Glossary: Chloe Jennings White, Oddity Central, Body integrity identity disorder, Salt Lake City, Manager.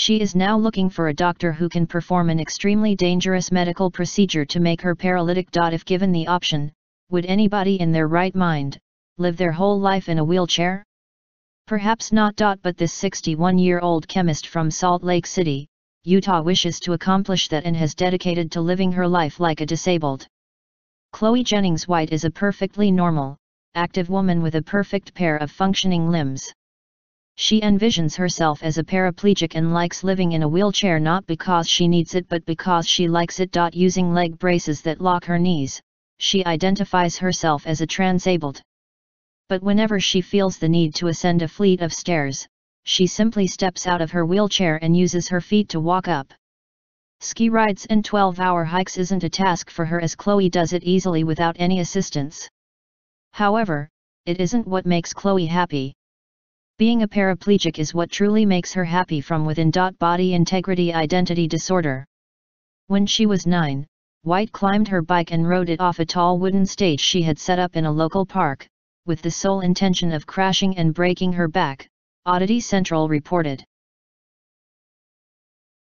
she is now looking for a doctor who can perform an extremely dangerous medical procedure to make her paralytic. If given the option, would anybody in their right mind live their whole life in a wheelchair? Perhaps not. But this 61-year-old chemist from Salt Lake City, Utah wishes to accomplish that and has dedicated to living her life like a disabled. Chloe Jennings White is a perfectly normal, active woman with a perfect pair of functioning limbs. She envisions herself as a paraplegic and likes living in a wheelchair not because she needs it but because she likes it. Using leg braces that lock her knees, she identifies herself as a transabled. But whenever she feels the need to ascend a fleet of stairs, she simply steps out of her wheelchair and uses her feet to walk up. Ski rides and 12-hour hikes isn't a task for her as Chloe does it easily without any assistance. However, it isn't what makes Chloe happy. Being a paraplegic is what truly makes her happy from within. Body integrity identity disorder. When she was 9, White climbed her bike and rode it off a tall wooden stage she had set up in a local park, with the sole intention of crashing and breaking her back, Oddity Central reported.